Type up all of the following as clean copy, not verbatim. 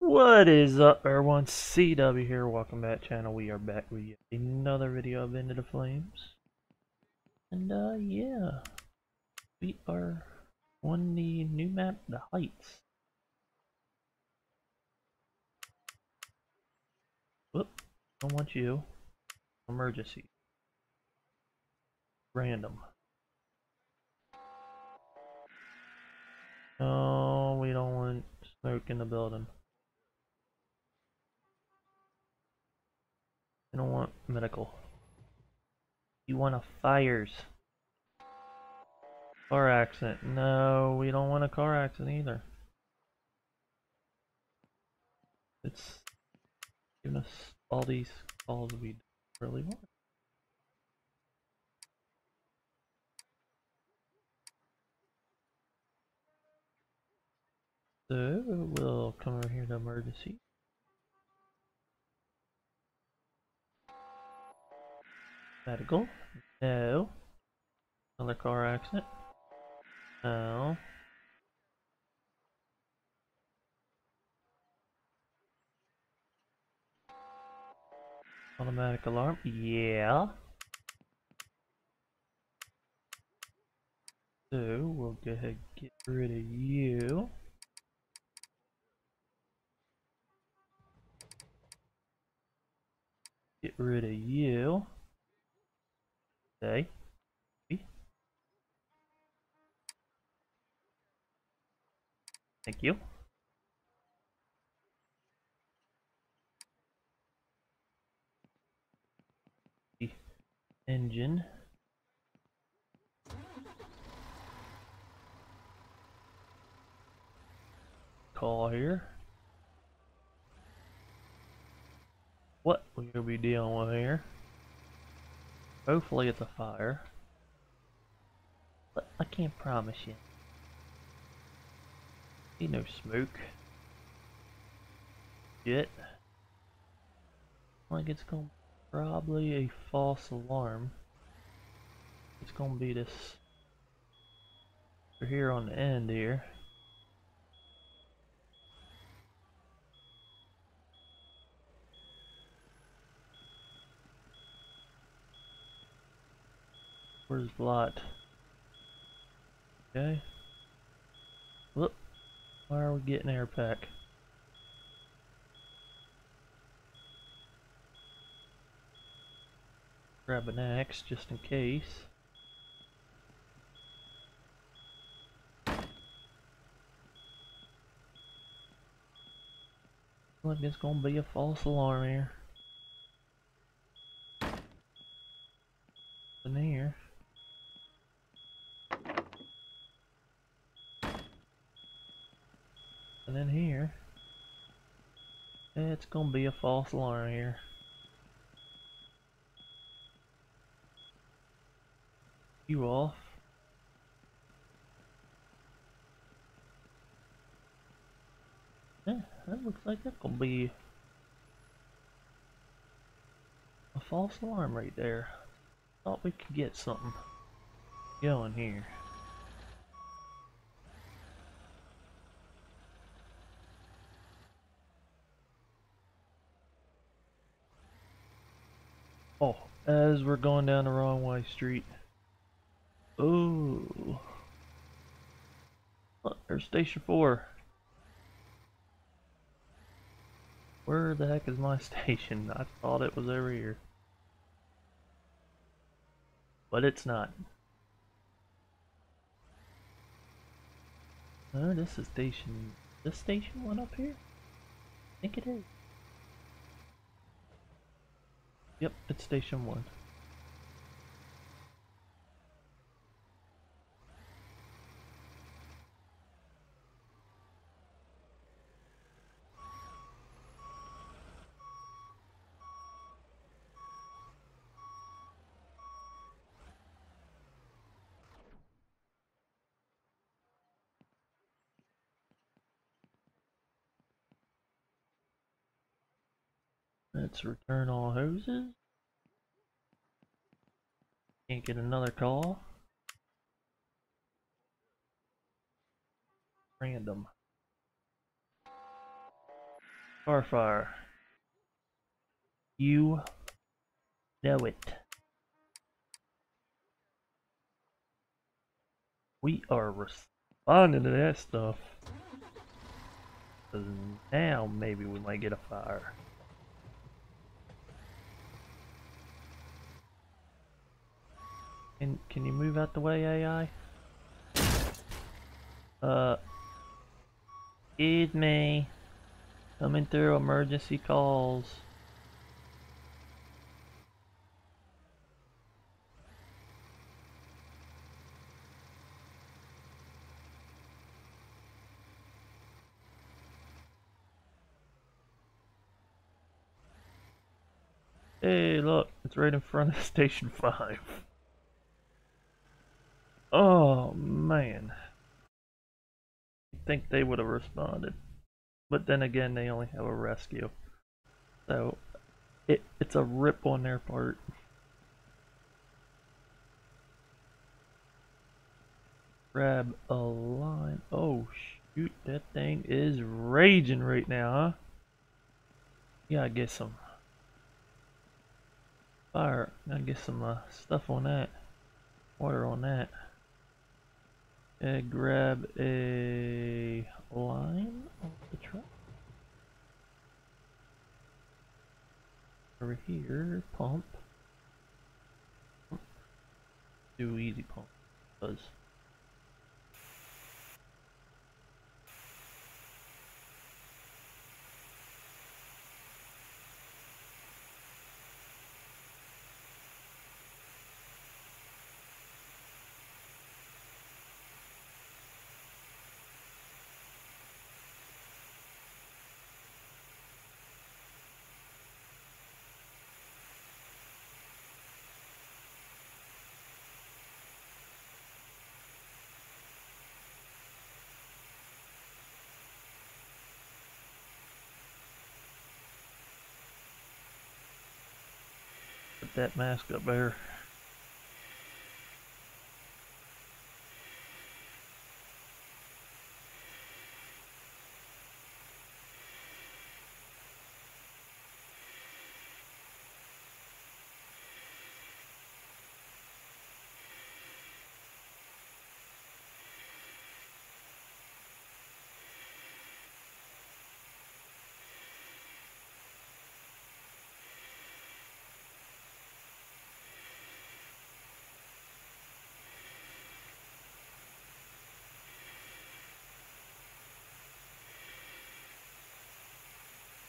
What is up, everyone? CW here. Welcome back, channel. We are back with another video of Into the Flames. And yeah. We are on the new map, the Heights. Whoop. Don't want you. Emergency. Random. Oh, we don't want smoke in the building. I don't want medical. You want a fires. Car accident. No, we don't want a car accident either. It's giving us all these calls we don't really want. So we'll come over here to emergency. Medical. No. Another car accident. No. Automatic alarm. Yeah. So we'll go ahead and get rid of you. Get rid of you. Okay. Thank you. The engine. Call here. What we'll be dealing with here. Hopefully it's a fire, but I can't promise you. Ain't no smoke. Shit. Like it's gonna probably a false alarm. It's gonna be this. We're here on the end here. Where's the lot? Okay. Whoop. Why are we getting air pack? Grab an axe just in case. Look, it's gonna be a false alarm here. In here. And then here, it's gonna be a false alarm here. You off. Yeah, that looks like that's gonna be a false alarm right there. Thought we could get something going here. Oh, as we're going down the wrong way street. Oh, look, there's station 4. Where the heck is my station? I thought it was over here, but it's not. Oh, this is station. This station went up here. I think it is. Yep, it's station 1. Let's return all hoses. Can't get another call. Random. Farfar. You know it. We are responding to that stuff. Cause now maybe we might get a fire. Can you move out the way, AI? Excuse me. Coming through emergency calls. Hey, look, it's right in front of Station 5. Oh, man. You'd think they would have responded. But then again, they only have a rescue. So, it's a rip on their part. Grab a line. Oh, shoot, that thing is raging right now, huh? Yeah, I get some. Fire, gotta get some stuff on that. Water on that. And grab a line off the truck. Over here, pump. Do easy pump. Buzz. That mask up there.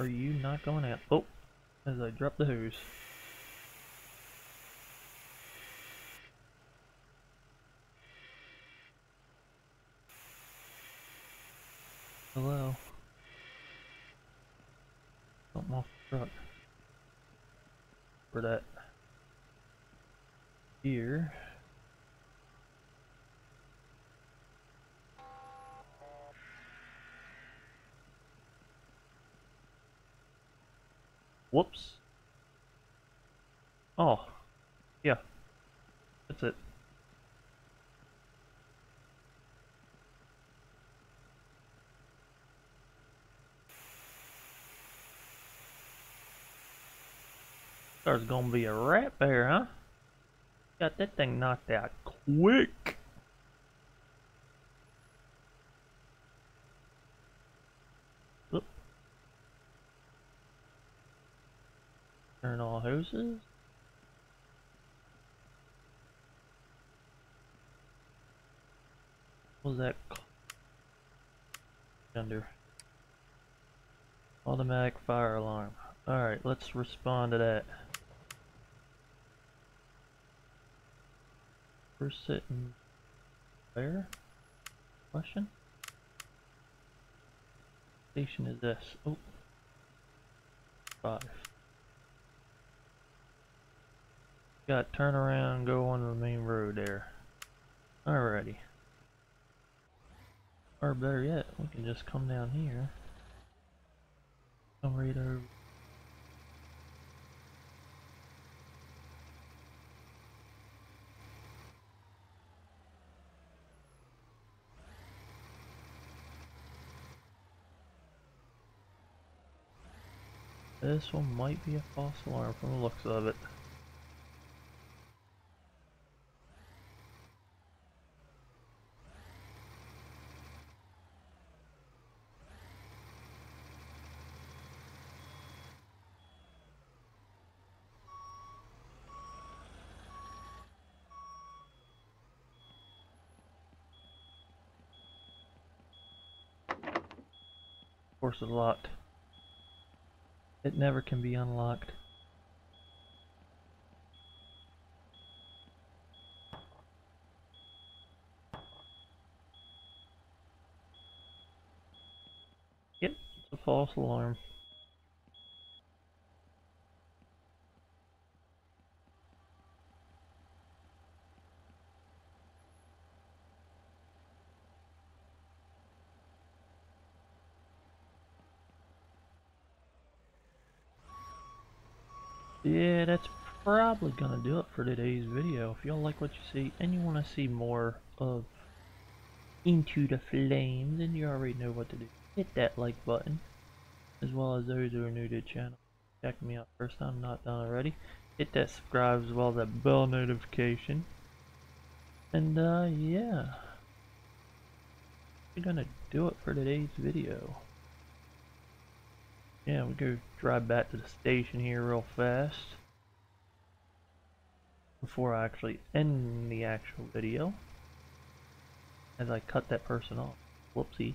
Are you not going out? Oh, as I drop the hose. Hello. Something off the truck. For that. Here. Whoops. Oh, yeah, that's it. There's gonna be a rat there, huh? Got that thing knocked out quick. Turn all hoses. What was that under? Automatic fire alarm. Alright, let's respond to that. We're sitting there. Question? Station is this. Oh. 5. Got turn around, go on the main road there. Alrighty. Or better yet, we can just come down here. Come right over. This one might be a false alarm from the looks of it. Of course it's locked. It never can be unlocked. Yep, it's a false alarm. Yeah, that's probably gonna do it for today's video. If y'all like what you see and you want to see more of Into the Flames, then you already know what to do. Hit that like button, as well as those who are new to the channel. Check me out first time, not done already. Hit that subscribe as well as that bell notification. And yeah, we're gonna do it for today's video. Yeah, we go drive back to the station here real fast before I actually end the actual video, as I cut that person off. Whoopsie.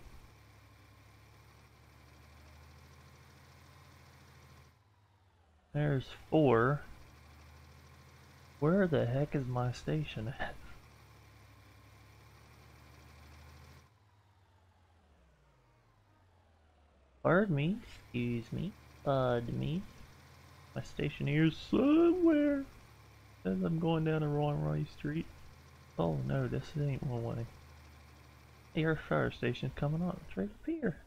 There's 4. Where the heck is my station at? Pardon me, excuse me, pardon me. My station here's somewhere. Says I'm going down to Roy Street. Oh no, this ain't one way. Hey, our fire station's coming up. It's right up here.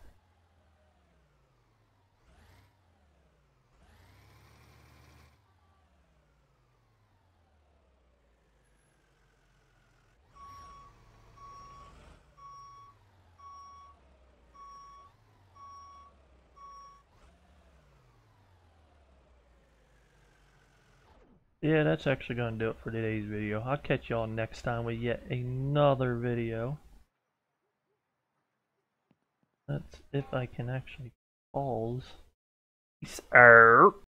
Yeah, that's actually going to do it for today's video. I'll catch y'all next time with yet another video. That's if I can actually pause. Peace out.